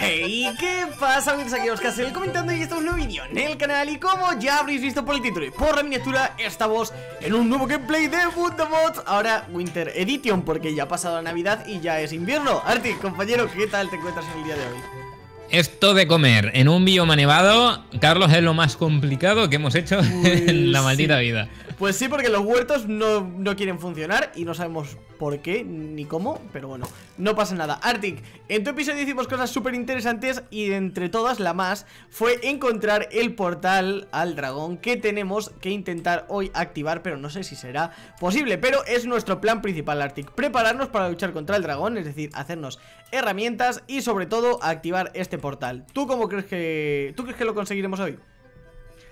Hey, ¿qué pasa? Bienvenidos aquí a CarlosCastle comentando y este es un nuevo vídeo en el canal. Y como ya habréis visto por el título y por la miniatura, estamos en un nuevo gameplay de Mundo Mods. Ahora Winter Edition, porque ya ha pasado la Navidad y ya es invierno. Artic, compañero, ¿qué tal te encuentras en el día de hoy? Esto de comer en un bioma nevado, Carlos, es lo más complicado que hemos hecho en la maldita vida. Pues sí, porque los huertos no quieren funcionar y no sabemos por qué ni cómo, pero bueno, no pasa nada. Artic, en tu episodio hicimos cosas súper interesantes y entre todas la más fue encontrar el portal al dragón que tenemos que intentar hoy activar, pero no sé si será posible, pero es nuestro plan principal, Artic. Prepararnos para luchar contra el dragón, es decir, hacernos herramientas y sobre todo activar este portal. ¿Tú crees que lo conseguiremos hoy?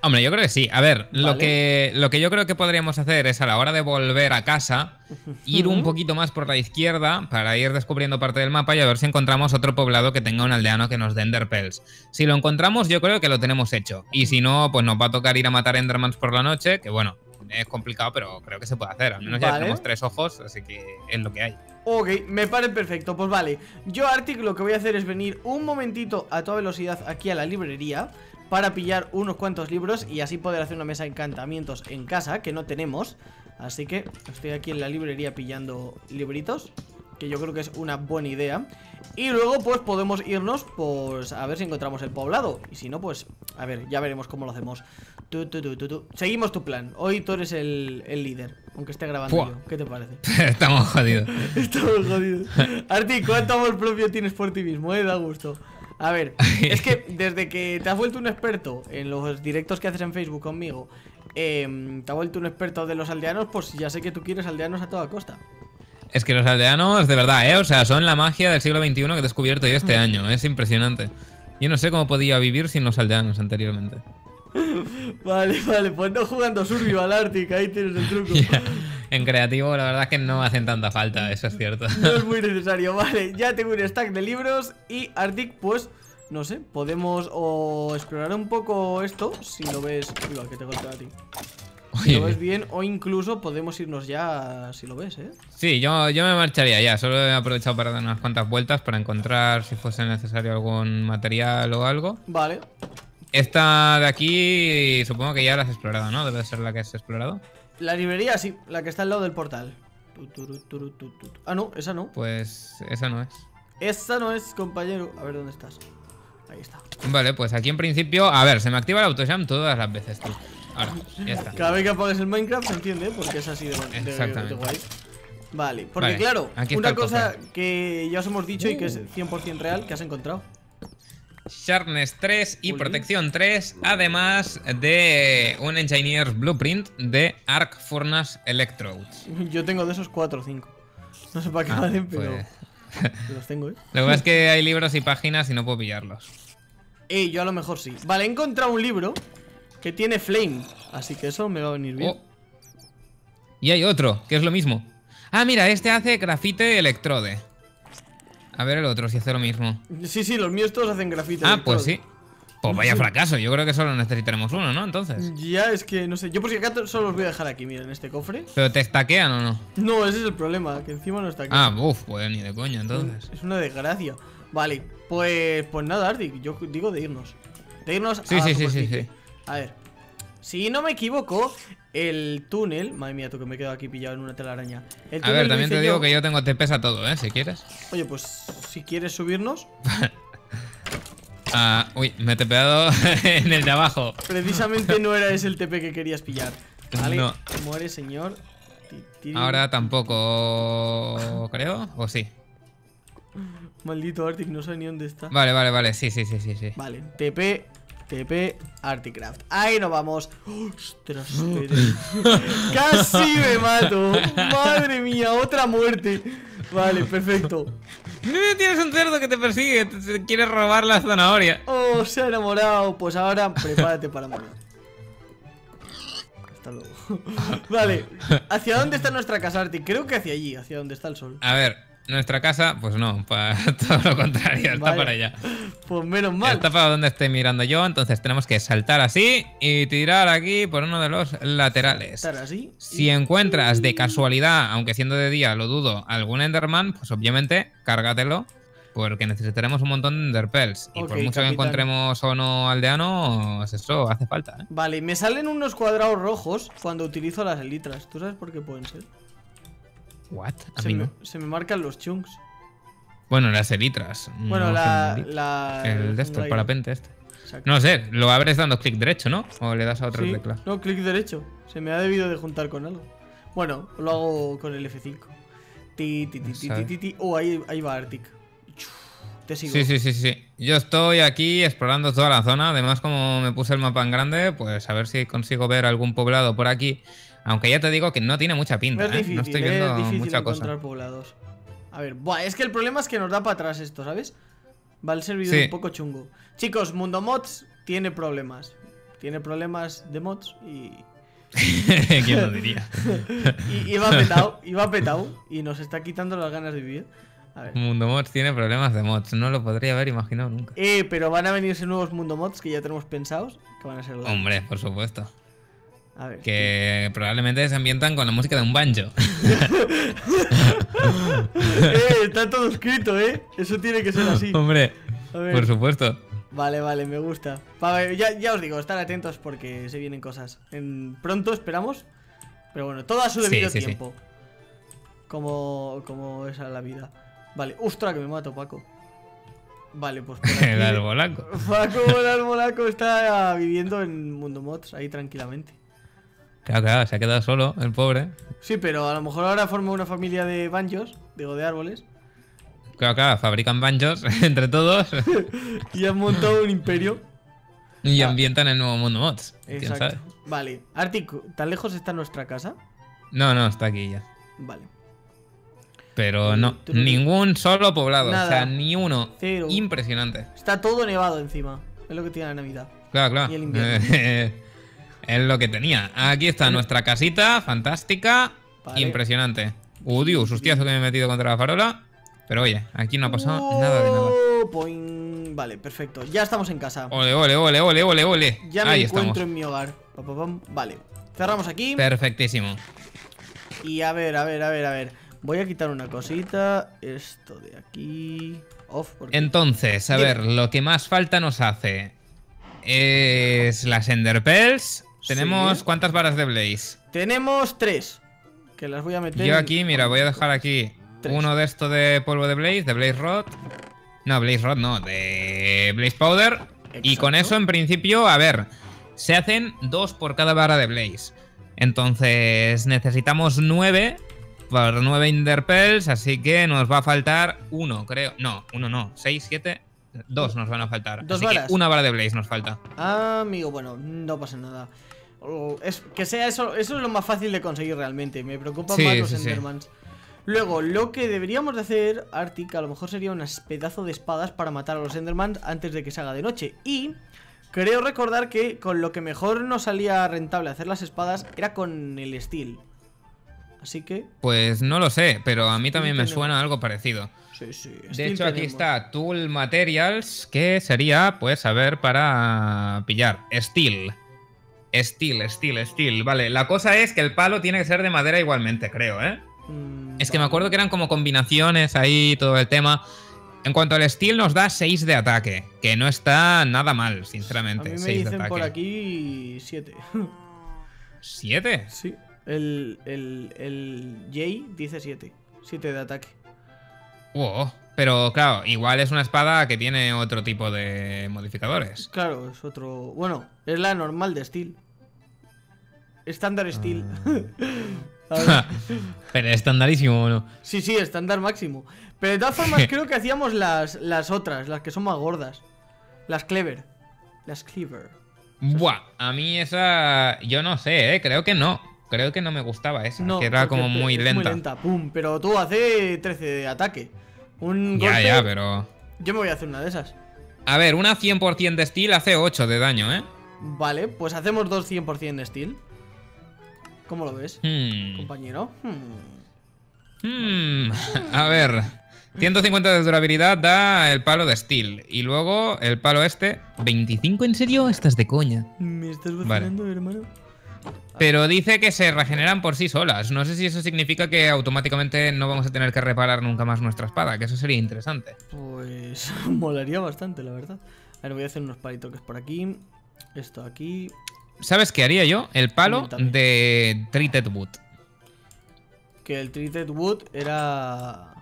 Hombre, yo creo que sí. A ver, vale. lo que yo creo que podríamos hacer es, a la hora de volver a casa, ir un poquito más por la izquierda para ir descubriendo parte del mapa y a ver si encontramos otro poblado que tenga un aldeano que nos dé Enderpearls. Si lo encontramos, yo creo que lo tenemos hecho. Y si no, pues nos va a tocar ir a matar Endermans por la noche, que bueno, es complicado, pero creo que se puede hacer. Al menos ya tenemos 3 ojos, así que es lo que hay. Ok, me parece perfecto. Pues vale, yo, Artic, lo que voy a hacer es venir un momentito a toda velocidad aquí a la librería para pillar unos cuantos libros y así poder hacer una mesa de encantamientos en casa, que no tenemos. Así que estoy aquí en la librería pillando libritos, que yo creo que es una buena idea. Y luego pues podemos irnos pues a ver si encontramos el poblado. Y si no, pues a ver, ya veremos cómo lo hacemos. Seguimos tu plan. Hoy tú eres el líder, aunque esté grabando yo. ¿Qué te parece? Estamos jodidos. Estamos jodidos. Arti, ¿cuánto amor propio tienes por ti mismo? Da gusto. A ver, es que desde que te has vuelto un experto en los directos que haces en Facebook conmigo, te has vuelto un experto de los aldeanos, pues ya sé que tú quieres aldeanos a toda costa. Es que los aldeanos, de verdad, o sea, son la magia del siglo XXI que he descubierto yo este año. Es impresionante. Yo no sé cómo podía vivir sin los aldeanos anteriormente. Vale, vale, pues no jugando Survival, Artic, ahí tienes el truco. Yeah. En creativo la verdad es que no hacen tanta falta, eso es cierto. No es muy necesario, vale. Ya tengo un stack de libros y, Artic, pues, no sé, podemos o explorar un poco esto, si lo ves... Uy, que te golpea a ti. Si lo ves bien, o incluso podemos irnos ya, si lo ves, ¿eh? Sí, yo me marcharía ya, solo he aprovechado para dar unas cuantas vueltas para encontrar si fuese necesario algún material o algo. Vale. Esta de aquí supongo que ya la has explorado, ¿no? Debe ser la que has explorado. La librería, sí, la que está al lado del portal. Ah, no, esa no. Pues esa no es. Esa no es, compañero. A ver, ¿dónde estás? Ahí está. Vale, pues aquí en principio... A ver, se me activa el autojam todas las veces, tío. Ahora, ya está. Cada vez que apagues el Minecraft se entiende, porque es así de guay. Exactamente. Vale, porque vale, claro, una cosa que ya os hemos dicho y que es 100% real, que has encontrado. Sharpness 3 y Protección 3, además de un Engineer's Blueprint de Arc Furnace Electrodes. Yo tengo de esos 4 o 5. No sé para qué valen, pues... pero los tengo, ¿eh? Lo que pasa es que hay libros y páginas y no puedo pillarlos. Yo a lo mejor sí. Vale, he encontrado un libro que tiene Flame, así que eso me va a venir bien. Y hay otro, que es lo mismo. Ah, mira, este hace grafite electrode. A ver el otro, si hace lo mismo. Sí, sí, los míos todos hacen grafite. Ah, pues sí. Pues vaya fracaso, yo creo que solo necesitaremos uno, ¿no? Entonces. Ya, es que no sé. Yo por si acaso solo los voy a dejar aquí, mira, en este cofre. ¿Pero te stackean o no? No, ese es el problema, que encima no stackean. Ah, uff, pues ni de coña, entonces. Es una desgracia. Vale, pues nada, Artic, yo digo de irnos. De irnos a la superficie. Sí. A ver, si no me equivoco, el túnel... Madre mía, tú, que me he quedado aquí pillado en una telaraña. El túnel, a ver, también te digo que yo tengo TPs a todo, si quieres. Oye, pues si quieres subirnos. Uy, me he tepeado en el de abajo. Precisamente no era ese el TP que querías pillar. Vale, no. Muere, señor. Ahora tampoco, creo, o sí. Maldito Artic, no sé ni dónde está. Vale, sí. Vale, TP Articraft. Ahí nos vamos. ¡Ostras! Casi me mato. Madre mía, otra muerte. Vale, perfecto. Tienes un cerdo que te persigue. Te quiere robar la zanahoria. Oh, se ha enamorado. Pues ahora prepárate para morir. Hasta luego. Vale, ¿hacia dónde está nuestra casa, Artic? Creo que hacia allí, hacia donde está el sol. A ver. Nuestra casa, pues no, para todo lo contrario, está para allá. Pues menos mal. Está para donde estoy mirando yo, entonces tenemos que saltar así y tirar aquí por uno de los laterales. Saltar así. Si encuentras de casualidad, aunque siendo de día, lo dudo, algún Enderman, pues obviamente cárgatelo. porque necesitaremos un montón de Enderpearls. Okay, y por mucho capitán. Que encontremos o no aldeanos, eso hace falta, ¿eh? Vale, me salen unos cuadrados rojos cuando utilizo las elitras. ¿Tú sabes por qué pueden ser? ¿What? A mí no. Se me marcan los chunks. Bueno, las elitras. Bueno, no el de esto, el parapente este. Exacto. No sé, lo abres dando clic derecho, ¿no? O le das a otra tecla. No, clic derecho. Se me ha debido de juntar con algo. Bueno, lo hago con el F5. Oh, ahí va Artic. Te sigo. Sí. Yo estoy aquí explorando toda la zona. Además, como me puse el mapa en grande, pues a ver si consigo ver algún poblado por aquí. Aunque ya te digo que no tiene mucha pinta, ¿eh? No estoy viendo mucha cosa. Es difícil encontrar poblados. A ver, buah, es que el problema es que nos da para atrás esto, ¿sabes? Va el servidor un poco chungo. Chicos, Mundo Mods tiene problemas. Tiene problemas de mods y... ¿Quién lo diría? y va petado, y nos está quitando las ganas de vivir. A ver. Mundo Mods tiene problemas de mods. No lo podría haber imaginado nunca. Pero van a venirse nuevos Mundo Mods que ya tenemos pensados. Que van a ser... Hombre, por supuesto. A ver, que probablemente se ambientan con la música de un banjo. Está todo escrito, ¿eh? Eso tiene que ser así. Hombre, por supuesto. Vale, me gusta. Ya os digo, estar atentos porque se vienen cosas. Pronto esperamos. Pero bueno, todo a su debido tiempo. Como esa es la vida. Vale, ostras, que me mato, Paco. Vale, pues por aquí, el arbolaco. Paco, el arbolaco está viviendo en Mundo Mods ahí tranquilamente. Claro, se ha quedado solo, el pobre. Sí, pero a lo mejor ahora forma una familia de banjos, digo, de árboles. Claro, fabrican banjos entre todos. Y han montado un imperio. Y ambientan el nuevo Mundo Mods. Exacto. ¿Quién sabe? Vale. Artic, ¿tan lejos está nuestra casa? No, está aquí ya. Vale. Pero no, ningún solo poblado. Nada. O sea, ni uno. Cero. Impresionante. Está todo nevado encima. Es lo que tiene la Navidad. Claro. Y el invierno. Es lo que tenía. Aquí está nuestra casita, fantástica, impresionante. Dios, hostiazo que me he metido contra la farola. Pero oye, aquí no ha pasado nada de nada. Vale, perfecto. Ya estamos en casa. Ole. Ya me encuentro en mi hogar. Vale, cerramos aquí. Perfectísimo. Y a ver. Voy a quitar una cosita. Esto de aquí. Entonces, a ver, lo que más falta nos hace es las Enderpearls. ¿Tenemos cuántas varas de Blaze? Tenemos 3. Que las voy a meter. Yo aquí, mira, voy a dejar aquí 3. Uno de esto de polvo de Blaze Rod. No, Blaze Rod no, de Blaze Powder. Exacto. Y con eso, en principio, a ver, se hacen 2 por cada vara de Blaze. Entonces necesitamos 9 por 9 Enderpearls. Así que nos va a faltar 1, creo. No, 1 no, 6, 7... 2 nos van a faltar. ¿Dos varas? Así que una vara de Blaze nos falta. Ah, amigo, bueno, no pasa nada. Que sea eso es lo más fácil de conseguir realmente. Me preocupan más los Endermans. Sí. Luego, lo que deberíamos de hacer, Artic, a lo mejor sería un pedazo de espadas para matar a los Endermans antes de que se haga de noche. Y creo recordar que con lo que mejor nos salía rentable hacer las espadas era con el Steel. Así que... Pues no lo sé, pero a mí también me suena algo parecido. Sí. De hecho, aquí está Tool Materials, que sería, pues, a ver, para pillar. Steel. Vale, la cosa es que el palo tiene que ser de madera igualmente, creo, ¿eh? Es que me acuerdo que eran como combinaciones ahí, todo el tema. En cuanto al Steel, nos da 6 de ataque, que no está nada mal, sinceramente. A mí me 6 dicen de por aquí 7. ¿7? Sí. El Jay dice 7. 7 de ataque. Wow, pero claro, igual es una espada que tiene otro tipo de modificadores. Claro, es otro... Bueno, es la normal de Steel. Estándar Steel. Pero estandarísimo, ¿no? Sí, estándar máximo. Pero de todas formas creo que hacíamos las otras, las que son más gordas. Las Cleaver. Buah, a mí esa... Yo no sé, creo que no. Creo que no me gustaba esa, no, que era como muy lenta. Pum, pero tú hace 13 de ataque. Un golpe... Ya, pero... Yo me voy a hacer una de esas. A ver, una 100% de Steel hace 8 de daño, ¿eh? Vale, pues hacemos 2 100% de Steel. ¿Cómo lo ves, compañero? A ver, 150 de durabilidad da el palo de Steel. Y luego el palo este, 25, ¿en serio? Estás de coña. Me estás vacilando, hermano. Pero dice que se regeneran por sí solas. No sé si eso significa que automáticamente no vamos a tener que reparar nunca más nuestra espada, que eso sería interesante. Pues molaría bastante, la verdad. A ver, voy a hacer unos palitoques por aquí. Esto aquí. ¿Sabes qué haría yo? El palo de Treated Wood. Que el Treated Wood era...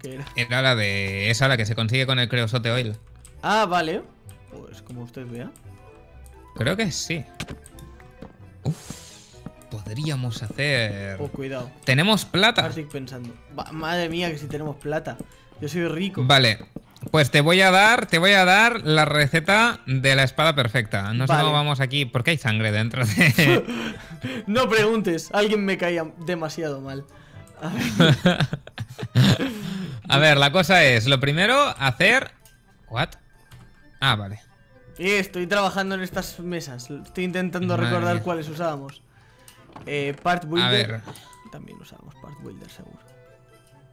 ¿Qué era? Era la de... Esa la que se consigue con el creosote oil. Ah, vale. Pues como usted vea. Creo que sí. Uf, podríamos hacer... Oh, cuidado. ¿Tenemos plata? Artic pensando. Bah, madre mía, que si tenemos plata. Yo soy rico. Vale. Pues te voy a dar la receta de la espada perfecta. No sé cómo vamos aquí. ¿Por qué hay sangre dentro de...? No preguntes. Alguien me caía demasiado mal. A ver. A ver, la cosa es... Lo primero, hacer... ¿What? Ah, vale. Estoy trabajando en estas mesas. Estoy intentando recordar cuáles usábamos. Part Builder. A ver. También usábamos Part Builder, seguro.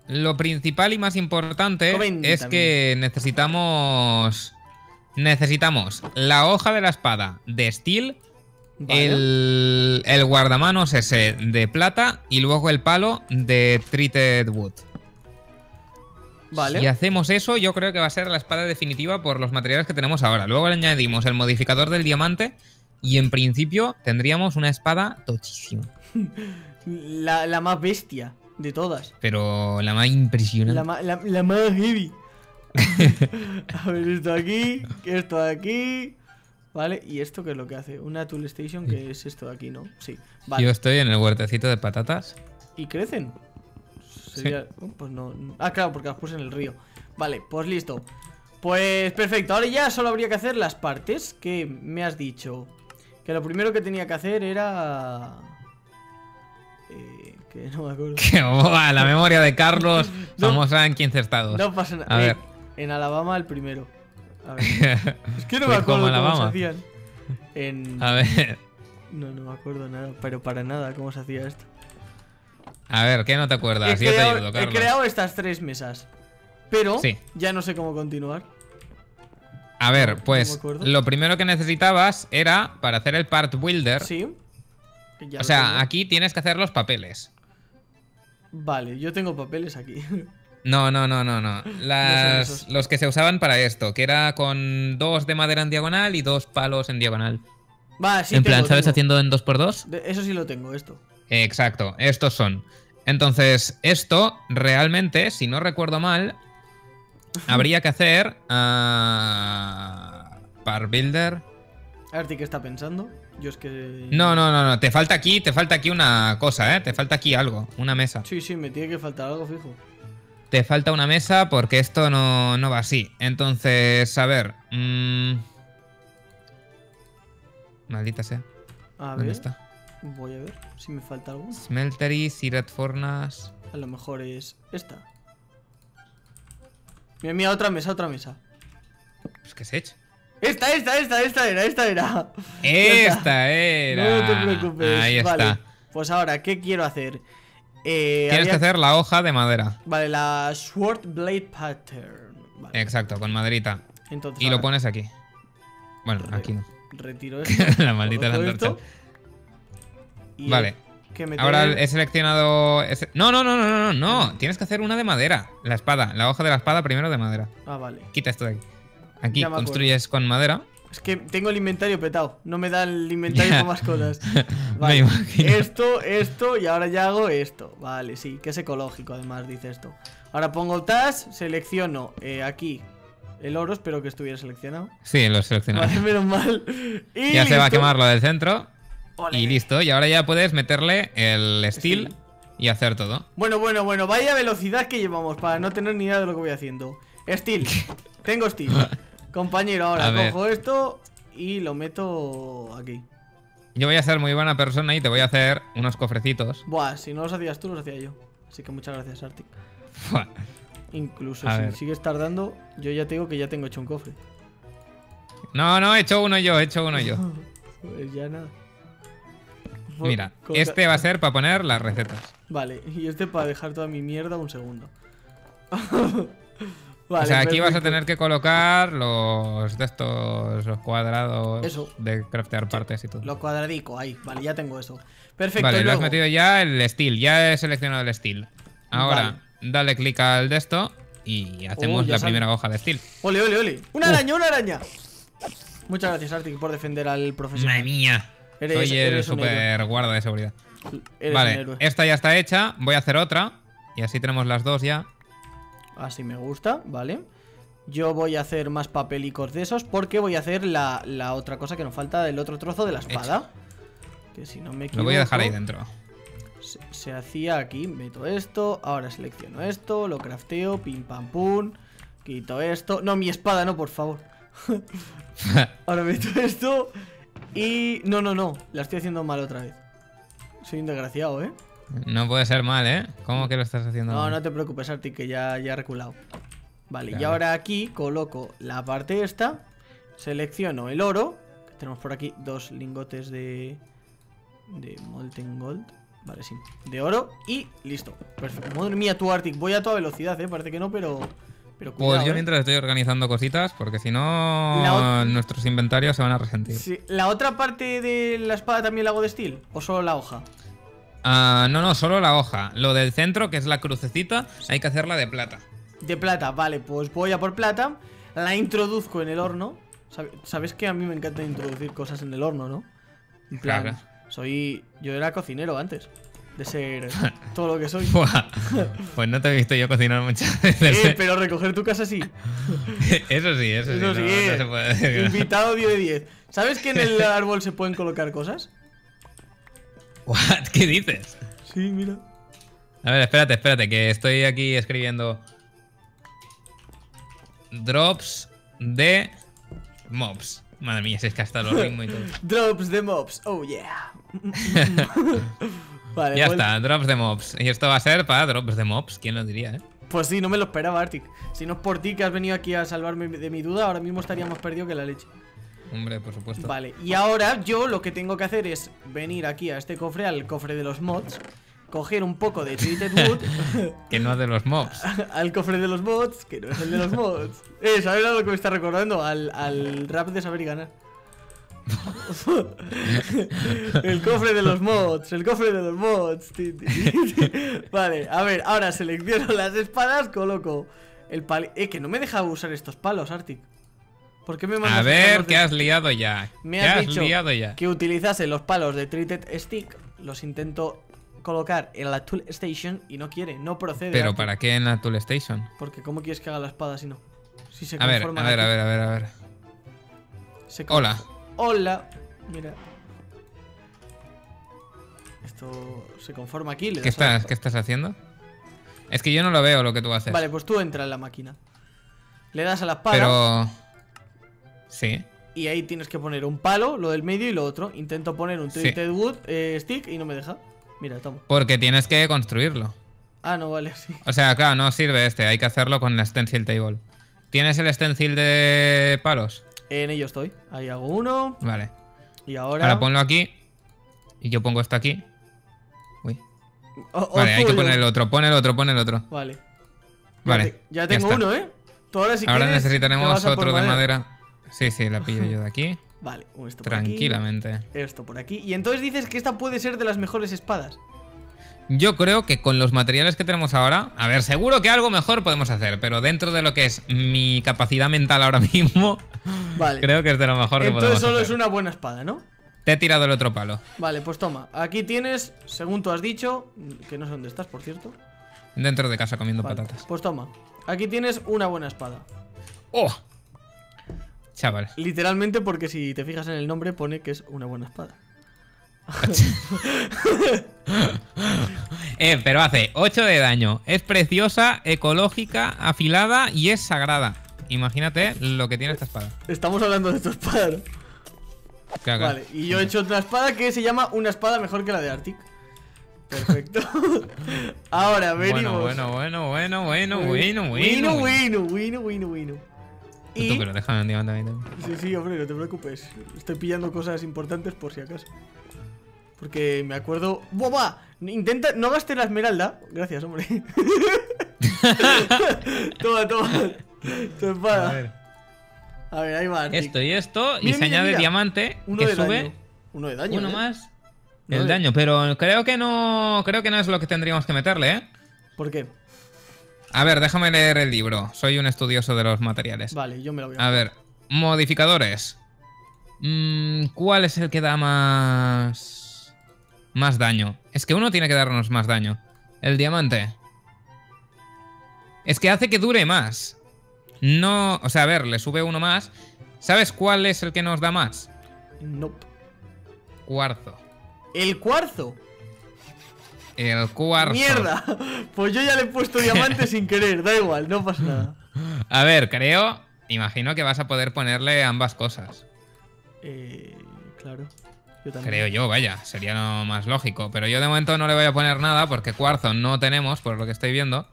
Lo principal y más importante es que necesitamos... Necesitamos la hoja de la espada de Steel, el guardamanos ese de plata y luego el palo de Treated Wood. Vale. Si hacemos eso, yo creo que va a ser la espada definitiva por los materiales que tenemos ahora. Luego le añadimos el modificador del diamante y en principio tendríamos una espada tochísima. La más bestia de todas. Pero la más impresionante. La más heavy. A ver, esto aquí, esto de aquí... Vale, ¿y esto qué es lo que hace? Una Tool Station, que es esto de aquí, ¿no? Sí, vale. Yo estoy en el huertecito de patatas. ¿Y crecen? Sería... Sí. Pues no... Ah, claro, porque las puse en el río. Vale, pues listo. Pues perfecto, ahora ya solo habría que hacer las partes que me has dicho. Que lo primero que tenía que hacer era... que no me acuerdo. ¡Qué boba! La memoria de Carlos, famosa en 15 estados. No pasa nada. A ver. En Alabama el primero. A ver. Es que no me acuerdo cómo se hacían. A ver. No me acuerdo nada, pero para nada cómo se hacía esto. A ver, ¿qué no te acuerdas? Yo te ayudo, Carlos. He creado estas tres mesas, pero ya no sé cómo continuar. A ver, pues lo primero que necesitabas era para hacer el Part Builder. Sí. O sea, aquí tienes que hacer los papeles. Vale, yo tengo papeles aquí. No. Los que se usaban para esto, que era con 2 de madera en diagonal y 2 palos en diagonal. Va, sí. En plan, ¿sabes haciendo en 2x2? Eso sí lo tengo, esto. Exacto, estos son. Entonces, esto realmente, si no recuerdo mal, habría que hacer... Part Builder. Arti, ¿qué está pensando? Yo es que... No. Te falta aquí una cosa, ¿eh? Te falta aquí algo, una mesa. Sí, me tiene que faltar algo fijo. Te falta una mesa porque esto no va así. Entonces, a ver... Maldita sea. A ver. ¿Dónde está? Voy a ver si me falta algo. Smeltery, Sirat Fornas... A lo mejor es esta. Mira, otra mesa. Pues ¿qué has hecho? Esta era. Esta era. No te preocupes. Ahí está. Pues ahora, ¿qué quiero hacer? Tienes que hacer la hoja de madera. Vale, la Sword Blade Pattern. Vale. Exacto, con maderita. Entonces, y lo pones aquí. Bueno, aquí no. Retiro esto. La maldita lanterna. Vale. Ahora he seleccionado... No. Tienes que hacer una de madera. La espada, la hoja de la espada primero de madera. Ah, vale. Quita esto de aquí. Aquí construyes con madera. Es que tengo el inventario petado. No me da el inventario con más cosas. Vale. Esto y ahora ya hago esto. Vale, sí, que es ecológico además, dice esto. Ahora pongo task, selecciono aquí el oro, espero que estuviera seleccionado. Sí, lo he seleccionado. Vale, menos mal. Y ya listo. Se va a quemar lo del centro. Olé. Y listo, y ahora ya puedes meterle el steel y hacer todo. Bueno, vaya velocidad que llevamos para no tener ni idea de lo que voy haciendo. Steel, tengo steel. Compañero, ahora cojo esto y lo meto aquí. Yo voy a ser muy buena persona y te voy a hacer unos cofrecitos. Buah, si no los hacías tú, los hacía yo. Así que muchas gracias, Artic. Incluso si sigues tardando, yo ya te digo que ya tengo hecho un cofre. No, he hecho uno yo. Pues ya nada. Mira, este va a ser para poner las recetas. Vale, y este para dejar toda mi mierda un segundo. Vale, o sea, aquí vas a tener que colocar los de estos, los cuadrados de craftear partes y todo. Los cuadradicos, ahí. Vale, ya tengo eso. Perfecto. Vale, luego lo has metido ya el steel. Ya he seleccionado el steel. Ahora, vale, dale clic al de esto y hacemos la primera hoja de steel. ¡Ole, ole, ole! ¡Una araña, una araña! Muchas gracias, Artic, por defender al profesional. ¡Madre mía! Soy el super guarda de seguridad. Vale, esta ya está hecha. Voy a hacer otra. Y así tenemos las dos ya. Así me gusta, vale. Yo voy a hacer más papelicos de esos porque voy a hacer la otra cosa que nos falta, del otro trozo de la espada. Hecho. Que si no me equivoco, lo voy a dejar ahí dentro. Se hacía aquí, meto esto, ahora selecciono esto, lo crafteo, pim pam pum, quito esto. No, mi espada, no, por favor. Ahora meto esto y... No, no, no, la estoy haciendo mal otra vez. Soy un desgraciado, ¿eh? No puede ser mal, ¿eh? ¿Cómo que lo estás haciendo mal? No, no te preocupes, Artic, que ya he reculado. Vale, claro. Y ahora aquí coloco la parte esta. Selecciono el oro. Que tenemos por aquí dos lingotes de Molten Gold. Vale, sí, de oro. Y listo, perfecto. Madre mía, tú, Artic, voy a toda velocidad, ¿eh? Parece que no, pero cuidado, pues yo mientras estoy organizando cositas, porque si no, nuestros inventarios se van a resentir. Sí. ¿La otra parte de la espada también la hago de steel? ¿O solo la hoja? No, no, solo la hoja. Lo del centro, que es la crucecita, hay que hacerla de plata. De plata, vale, pues voy a por plata. La introduzco en el horno. Sabes que a mí me encanta introducir cosas en el horno, ¿no? En plan, claro. Yo era cocinero antes de ser todo lo que soy. Pues no te he visto yo cocinar muchas veces. Pero recoger tu casa sí. Eso sí, no se puede decir. Invitado 10 de 10. ¿Sabes que en el árbol se pueden colocar cosas? What? ¿Qué dices? Sí, mira. A ver, espérate, que estoy aquí escribiendo drops de mobs. Madre mía, si es que hasta los ritmos y todo. Drops de mobs, oh yeah. Vale, ya está, drops de mobs. Y esto va a ser para drops de mobs, ¿quién lo diría, eh? Pues sí, no me lo esperaba, Artic. Si no es por ti que has venido aquí a salvarme de mi duda, ahora mismo estaría más perdido que la leche. Hombre, por supuesto. Vale, y ahora yo lo que tengo que hacer es venir aquí a este cofre, al cofre de los mods, coger un poco de Treated Wood. Que no es de los mods. Al cofre de los mods, que no es el de los mods. ¿Sabes lo que me está recordando? Al rap de Saber y Ganar. El cofre de los mods, el cofre de los mods. Vale, a ver, ahora selecciono las espadas, coloco el palo. Que no me deja usar estos palos, Artic. ¿Por qué me mandas a ver, ¿qué has liado ya? Me has dicho que utilizase los palos de Treated Stick. Los intento colocar en la Tool Station y no quiere, no procede. ¿Pero para qué en la Tool Station? Porque ¿cómo quieres que haga la espada si no? Si se conforma. A ver. Hola. Mira. Esto se conforma aquí. ¿Qué estás haciendo? Es que yo no lo veo lo que tú haces. Vale, pues tú entras en la máquina. Le das a la espada. Pero... Sí. Y ahí tienes que poner un palo, lo del medio y lo otro. Intento poner un Treated Wood Stick y no me deja. Mira, toma. Porque tienes que construirlo. Ah, no, vale, sí. O sea, claro, no sirve este. Hay que hacerlo con la Stencil Table. ¿Tienes el Stencil de palos? En ello estoy. Ahí hago uno. Vale. Y ahora... Ahora ponlo aquí. Y yo pongo esto aquí. Uy. Vale, hay que poner el otro. Pon el otro. Vale. Vale. Ya tengo uno, ¿eh? Ahora necesitaremos otro de madera. Sí, la pillo yo de aquí. Vale, esto por aquí. Tranquilamente. Esto por aquí. Y entonces dices que esta puede ser de las mejores espadas. Yo creo que con los materiales que tenemos ahora... A ver, seguro que algo mejor podemos hacer, pero dentro de lo que es mi capacidad mental ahora mismo... Vale. Creo que es de lo mejor que podemos hacer. Entonces solo es una buena espada, ¿no? Te he tirado el otro palo. Vale, pues toma. Aquí tienes, según tú has dicho... Que no sé dónde estás, por cierto. Dentro de casa comiendo patatas. Pues toma. Aquí tienes una buena espada. ¡Oh! Chaval. Literalmente, porque si te fijas en el nombre pone que es una buena espada. Pero hace 8 de daño. Es preciosa, ecológica, afilada y es sagrada. Imagínate lo que tiene esta espada. Estamos hablando de esta espada, ¿no? Claro. Vale, y yo he hecho otra espada que se llama una espada mejor que la de Artic. Perfecto. Ahora venimos. Bueno. Tú, pero déjame un diamante ahí también. Sí, hombre, no te preocupes. Estoy pillando cosas importantes por si acaso. Porque me acuerdo... ¡Boba! Intenta... No gastes la esmeralda. Gracias, hombre. Toma. Tu espada. A ver, ahí va. Artic. Esto y esto. Mira, y se añade diamante. Uno que sube. Daño. Uno de daño. Uno más. No el daño, pero creo que no es lo que tendríamos que meterle, ¿eh? ¿Por qué? A ver, déjame leer el libro. Soy un estudioso de los materiales. Vale, yo me lo voy a... ver, modificadores. ¿Cuál es el que da más... más daño? Es que uno tiene que darnos más daño. El diamante. Es que hace que dure más. No... O sea, a ver, le sube uno más. ¿Sabes cuál es el que nos da más? No. Cuarzo. ¿El cuarzo? El cuarzo. ¡Mierda! Pues yo ya le he puesto diamante sin querer. Da igual, no pasa nada. A ver, creo... Imagino que vas a poder ponerle ambas cosas. Claro. Yo también. Creo yo, vaya. Sería lo más lógico. Pero yo de momento no le voy a poner nada porque cuarzo no tenemos, por lo que estoy viendo.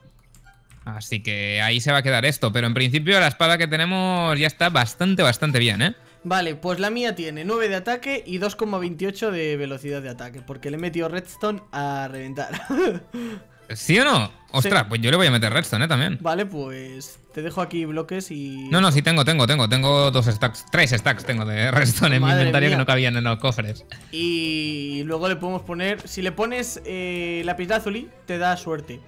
Así que ahí se va a quedar esto. Pero en principio la espada que tenemos ya está bastante bien, ¿eh? Vale, pues la mía tiene 9 de ataque y 2,28 de velocidad de ataque, porque le he metido redstone a reventar. ¿Sí o no? Ostras, sí. Pues yo le voy a meter redstone, también. Vale, pues te dejo aquí bloques y... No, no, sí tengo 2 stacks, 3 stacks tengo de redstone en mi inventario que no cabían en los cofres. Y luego le podemos poner, si le pones Lapis Lazuli, te da suerte.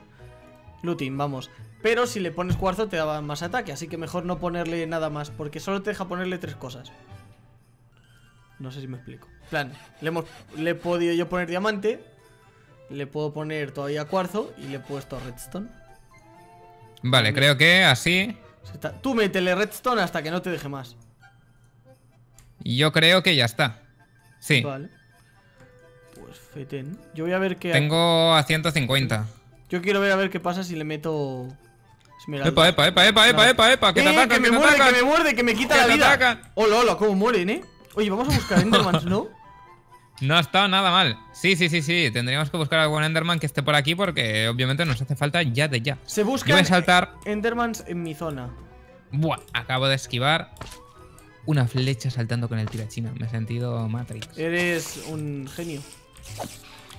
Looting, vamos. Pero si le pones cuarzo te daba más ataque, así que mejor no ponerle nada más, porque solo te deja ponerle 3 cosas. No sé si me explico. Plan, le he podido yo poner diamante, le puedo poner todavía cuarzo y le he puesto redstone. Vale, creo que así... Tú métele redstone hasta que no te deje más. Yo creo que ya está. Sí. Vale. Pues feten. Yo voy a ver qué... Tengo a 150. Yo quiero ver a ver qué pasa si le meto... Epa, que te atacan, que me muerde, que me muerde, que me quita la vida. Hola, hola, cómo mueren, ¿eh? Oye, vamos a buscar Endermans, ¿no? No ha estado nada mal. Sí, tendríamos que buscar algún Enderman que esté por aquí porque obviamente nos hace falta ya de ya. Se buscan Endermans en mi zona. Buah, acabo de esquivar una flecha saltando con el tirachina. Me he sentido Matrix. Eres un genio.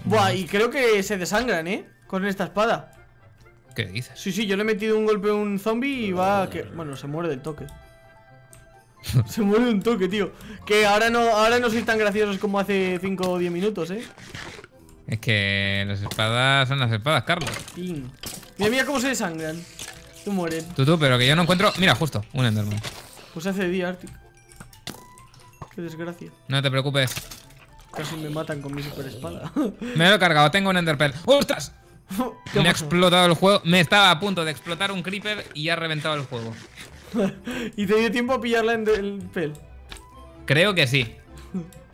Buah, y creo que se desangran, ¿eh? Con esta espada. ¿Qué dices? Sí, yo le he metido un golpe a un zombie y va... Bueno, se muere del toque. Se muere de un toque, tío. Que ahora no sois tan graciosos como hace 5 o 10 minutos, ¿eh? Es que las espadas son las espadas, Carlos. Ping. Mira cómo se desangran. Tú mueres. Tú, pero que yo no encuentro... Mira, justo, un Enderman. Pues hace día, Artic. Qué desgracia. No te preocupes. Casi me matan con mi super espada. Me lo he cargado, tengo un Enderpearl. ¡Ostras! Me ha explotado el juego. Me estaba a punto de explotar un creeper y ha reventado el juego. ¿Y te dio tiempo a pillarla en el pel? Creo que sí.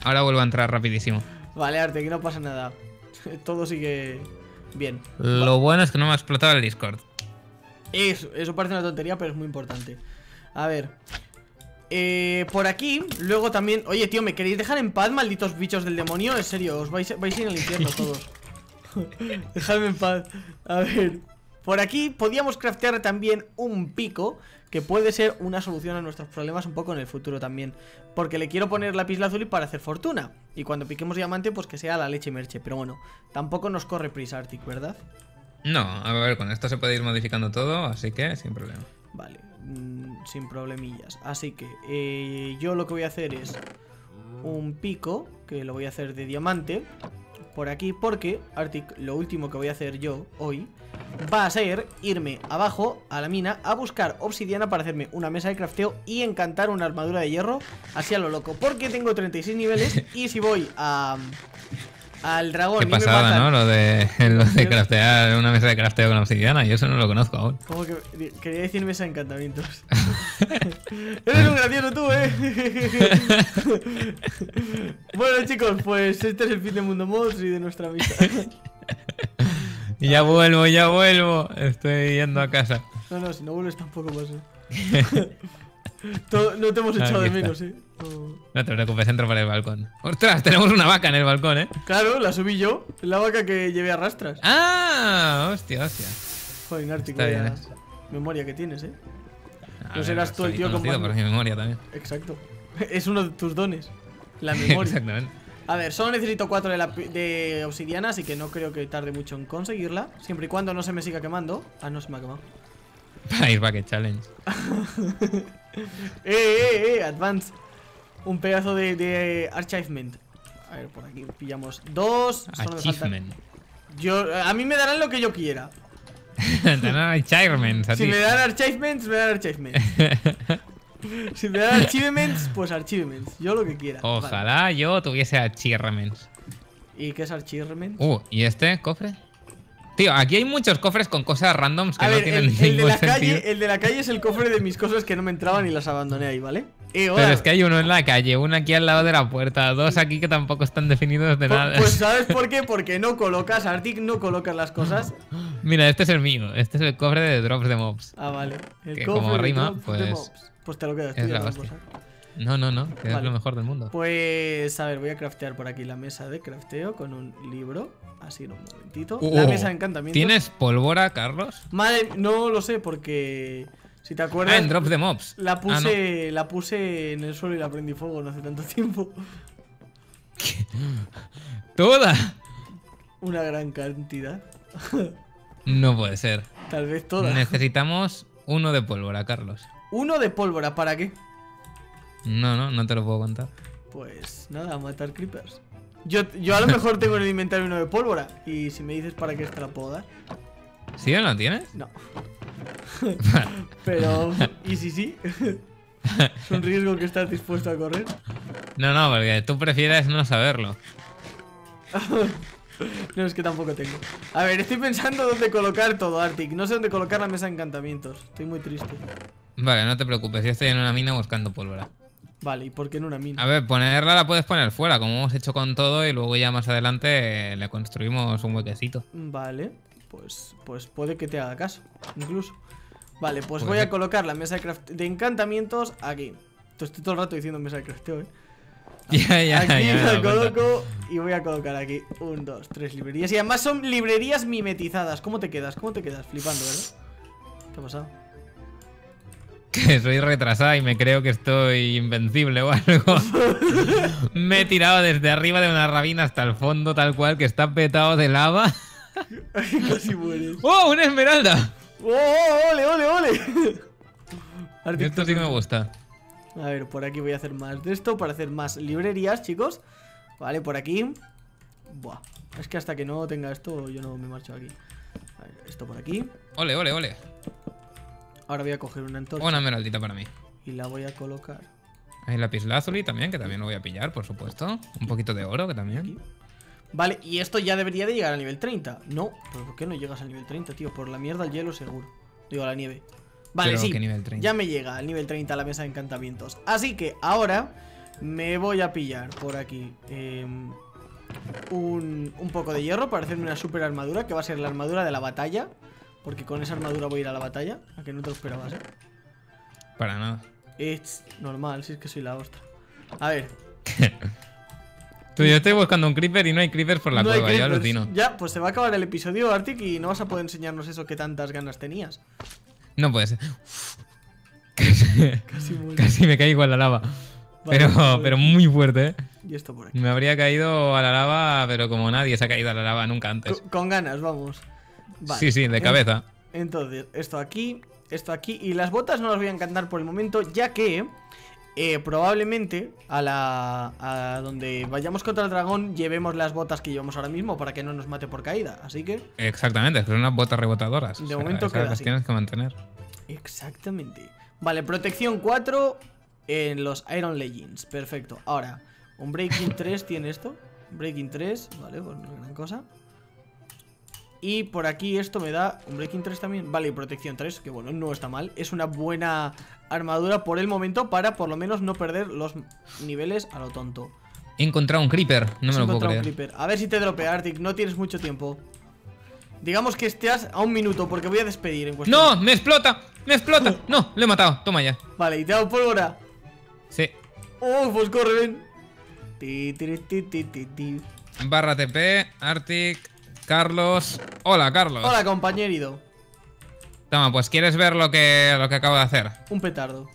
Ahora vuelvo a entrar rapidísimo. Vale, Arte, que no pasa nada. Todo sigue bien. Lo bueno es que no me ha explotado el Discord. Eso parece una tontería, pero es muy importante. A ver. Por aquí, luego también... Oye, tío, ¿me queréis dejar en paz, malditos bichos del demonio? En serio, os vais a ir al infierno todos. Dejadme en paz. A ver, por aquí podíamos craftear también un pico, que puede ser una solución a nuestros problemas un poco en el futuro también, porque le quiero poner Lapis Lazuli para hacer fortuna. Y cuando piquemos diamante, pues que sea la leche merche. Pero bueno, tampoco nos corre prisa, Artic, ¿verdad? No, a ver, con esto se puede ir modificando todo, así que sin problema. Vale, sin problemillas. Así que yo lo que voy a hacer es un pico, que lo voy a hacer de diamante por aquí, porque, Artic, lo último que voy a hacer yo hoy va a ser irme abajo a la mina a buscar obsidiana para hacerme una mesa de crafteo y encantar una armadura de hierro así a lo loco, porque tengo 36 niveles y si voy al dragón... Qué pasada, me matan, ¿no? Lo de craftear una mesa de crafteo con obsidiana, yo eso no lo conozco aún. Como que quería decir mesa de encantamientos. Eres un gracioso tú, ¿eh? Bueno, chicos, pues este es el fin de Mundo Mods y de nuestra amistad. Y ya vuelvo. Estoy yendo a casa. No, si no vuelves tampoco pasa. No te hemos echado de menos, ¿eh? No te preocupes, entro para el balcón. ¡Ostras! Tenemos una vaca en el balcón, ¿eh? Claro, la subí yo. La vaca que llevé a rastras. ¡Ah! ¡Hostia! Joder, Artic, vaya memoria que tienes, ¿eh? No serás tú el tío con más... por mi memoria también. Exacto. Es uno de tus dones. La memoria. Exactamente. A ver, solo necesito 4 de obsidiana, así que no creo que tarde mucho en conseguirla. Siempre y cuando no se me siga quemando. Ah, no, se me ha quemado. Ice Bucket Challenge. Advance. Un pedazo de achievement. A ver, por aquí pillamos dos. Achievement. A mí me darán lo que yo quiera. Si me dan achievements, me dan achievements. Si me dan achievements, pues achievements. Yo lo que quiera. Ojalá vale. Yo tuviese achievements. ¿Y qué es achievements? ¿Y este cofre? Tío, aquí hay muchos cofres con cosas randoms que no tienen ningún sentido. El de la calle es el cofre de mis cosas que no me entraban y las abandoné ahí, ¿vale? Pero es que hay uno en la calle, uno aquí al lado de la puerta, dos aquí que tampoco están definidos de nada. Pues ¿sabes por qué? Porque no colocas, Artic, no colocas las cosas. Mira, este es el mío, este es el cofre de drops de mobs. Ah, vale. El que cofre como rima, pues... Pues te lo quedas, es la hostia. No, que vale. Es lo mejor del mundo. Pues, a ver, voy a craftear por aquí la mesa de crafteo con un libro. Así en un momentito. La mesa de encantamiento. ¿Tienes pólvora, Carlos? Madre, no lo sé porque... Si te acuerdas... en Drops de Mobs. La puse en el suelo y la prendí fuego no hace tanto tiempo. ¿Qué? ¿Toda? Una gran cantidad. No puede ser. Tal vez toda. Necesitamos uno de pólvora, Carlos. ¿Uno de pólvora? ¿Para qué? No te lo puedo contar. Pues nada, matar creepers. Yo a lo mejor tengo en el inventario uno de pólvora. Y si me dices para qué te la puedo dar. ¿Sí o no tienes? No. Pero... ¿Y si sí? ¿Es un riesgo que estás dispuesto a correr? No, porque tú prefieres no saberlo. No, es que tampoco tengo. A ver, estoy pensando dónde colocar todo, Artic. No sé dónde colocar la mesa de encantamientos. Estoy muy triste. Vale, no te preocupes. Yo estoy en una mina buscando pólvora. Vale, ¿y por qué en una mina? A ver, ponerla la puedes poner fuera, como hemos hecho con todo. Y luego ya más adelante le construimos un huequecito. Vale, pues puede que te haga caso, incluso. Vale, pues voy a colocar la mesa de encantamientos aquí. Estoy todo el rato diciendo mesa de crafteo, Ya, la coloco y voy a colocar aquí 1, 2, 3 librerías. Y además son librerías mimetizadas. ¿Cómo te quedas? Flipando, ¿verdad? ¿Qué ha pasado? Que soy retrasada y me creo que estoy invencible o algo. Me he tirado desde arriba de una ravina hasta el fondo, tal cual, que está petado de lava. Casi mueres. ¡Oh, una esmeralda! ¡Oh, ole! Esto sí que me gusta. A ver, por aquí voy a hacer más de esto para hacer más librerías, chicos. Vale, por aquí. Buah, es que hasta que no tenga esto yo no me marcho aquí. A ver, esto por aquí. ¡Ole! Ahora voy a coger una antorcha. Una esmeraldita para mí. Y la voy a colocar. Hay lapis lazuli también, que también lo voy a pillar, por supuesto. Un poquito de oro, que también. Aquí. Vale, y esto ya debería de llegar al nivel 30. No, pero ¿por qué no llegas al nivel 30, tío? Por la mierda al hielo seguro. Digo, a la nieve. Vale, pero sí, nivel 30. Ya me llega al nivel 30 la mesa de encantamientos. Así que ahora me voy a pillar por aquí un poco de hierro para hacerme una super armadura, que va a ser la armadura de la batalla. Porque con esa armadura voy a ir a la batalla. A que no te lo esperabas, ¿eh? Para nada. Es normal, si es que soy la ostra. A ver. Tú, yo estoy buscando un creeper y no hay creepers por la cueva, ya lo tino. Ya, pues se va a acabar el episodio, Artic, y no vas a poder enseñarnos eso que tantas ganas tenías. No puede ser. Casi me caigo a la lava. Vale, pero muy fuerte, ¿eh? Y esto por aquí. Me habría caído a la lava, pero como nadie se ha caído a la lava nunca antes. Con ganas, vamos. Vale. Sí, de cabeza. Entonces, esto aquí. Y las botas no las voy a encantar por el momento, ya que... probablemente a donde vayamos contra el dragón llevemos las botas que llevamos ahora mismo para que no nos mate por caída, así que... Exactamente, son unas botas rebotadoras. De momento queda así. Tienes que mantener. Exactamente. Vale, protección 4 en los Iron Legends, perfecto. Ahora, un Breaking 3 tiene esto. Breaking 3, vale, pues no es gran cosa. Y por aquí esto me da un Breaking 3 también. Vale, y protección 3, que bueno, no está mal. Es una buena armadura por el momento para por lo menos no perder los niveles a lo tonto. He encontrado un creeper, no me lo puedo creer. A ver si te dropea, Artic, no tienes mucho tiempo. Digamos que estés a un minuto porque voy a despedir en cuestión. ¡No! ¡Me explota! No, lo he matado, toma ya. Vale, ¿y te hago pólvora? Sí. ¡Oh, pues corre, ven! Barra TP, Artic... Carlos. Hola, Carlos. Hola, compañerido. Toma, pues ¿quieres ver lo que acabo de hacer? Un petardo.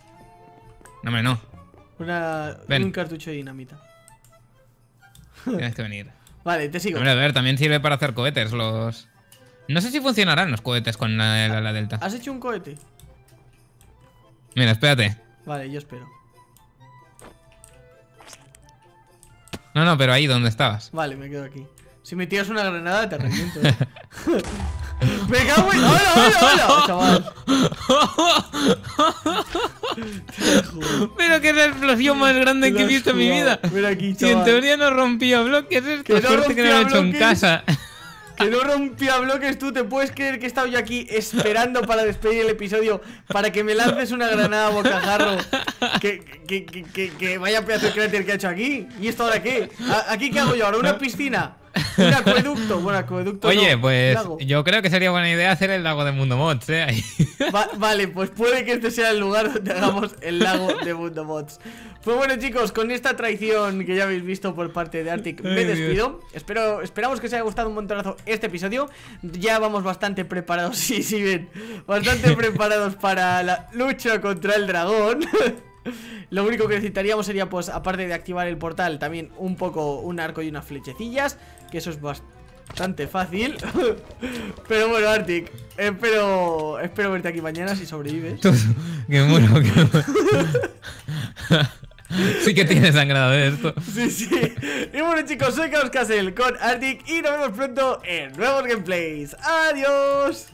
No, hombre, no. Un cartucho de dinamita. Tienes que venir. Vale, te sigo. Hombre, a ver, también sirve para hacer cohetes los... No sé si funcionarán los cohetes con la delta. ¿Has hecho un cohete? Mira, espérate. Vale, yo espero. No, no, pero ahí donde estabas. Vale, me quedo aquí. Si me tiras una granada te arrepiento, ¿eh? ¡Me cago en... ¡Hola, hola, hola! Chaval. Pero que es la explosión más grande que he visto en mi vida. Mira aquí, chaval. Si en teoría no rompía bloques, es que suerte que no lo he hecho en casa. Que no rompía bloques, tú te puedes creer que he estado yo aquí esperando para despedir el episodio para que me lances una granada bocajarro. Que vaya pedazo de cráter que ha hecho aquí. ¿Y esto ahora qué? ¿Aquí qué hago yo ahora? ¿Una piscina? Un acueducto. Bueno, acueducto. Oye, no, pues yo creo que sería buena idea hacer el lago de Mundo Mods, ¿eh? Ahí. Vale, pues puede que este sea el lugar donde hagamos el lago de Mundo Mods. Pues bueno, chicos, con esta traición que ya habéis visto por parte de Artic, me despido. Esperamos que os haya gustado un montonazo este episodio. Ya vamos bastante preparados, sí, ven. Bastante preparados para la lucha contra el dragón. Lo único que necesitaríamos sería, pues, aparte de activar el portal, también un poco un arco y unas flechecillas, que eso es bastante fácil. Pero bueno, Artic, espero verte aquí mañana si sobrevives. Que muero, que muero. Sí que tiene sangrado esto. Sí. Y bueno, chicos, soy CarlosCastle con Artic y nos vemos pronto en nuevos gameplays. Adiós.